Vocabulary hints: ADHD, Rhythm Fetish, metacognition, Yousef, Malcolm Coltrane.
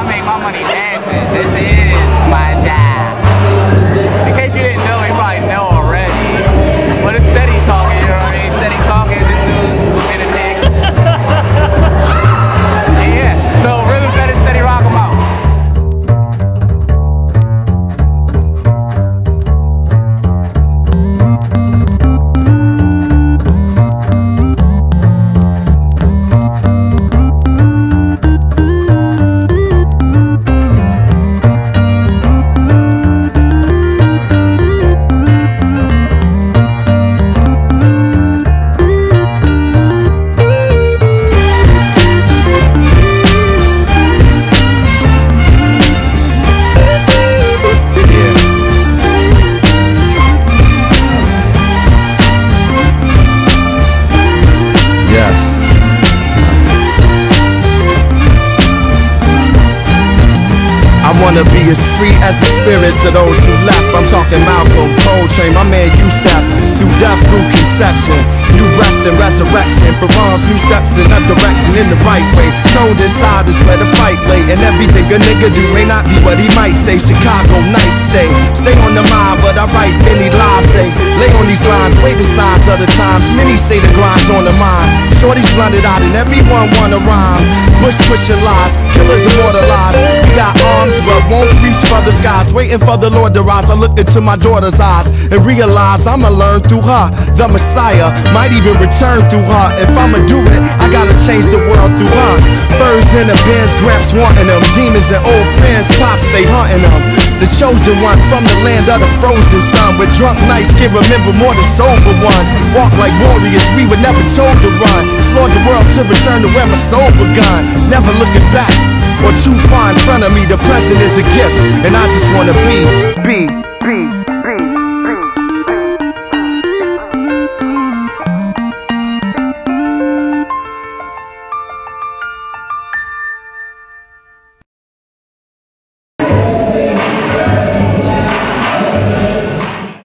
I make my money dancing. This is my job. In case you didn't know, you probably know already. But it's steady talking, you know what I mean? Steady talking, this dude in a dick. And yeah, so Rhythm Fetish, Steady Rock 'em out. Wanna be as free as the spirits of those who left. I'm talking Malcolm Coltrane, my man Yousef. Through death, through conception, new breath and resurrection. For wrongs, new steps in a direction, in the right way. Told inside is where the fight lay, and everything a nigga do may not be what he might say. Chicago nights stay on the mind, but I write many lives. They lay on these lines, way besides other times. Many say the grind's on the mind. Shorty's blunted out and everyone wanna rhyme. Bush pushing lies, killers immortalized. We got arms, but won't reach for the skies. Waiting for the Lord to rise. I look into my daughter's eyes and realize I'ma learn through her. The Messiah might even return through her. If I'ma do it, I gotta change the world through her. Furs in the bins, gramps wanting them. Demons and old friends, pops, they hunting them. The chosen one from the land of the frozen sun. With drunk nights can remember more than sober ones. Walk like warriors, we were never told to run. Explored the world to return to where my soul begun. Never looking back or too far in front of me. The present is a gift, and I just wanna be.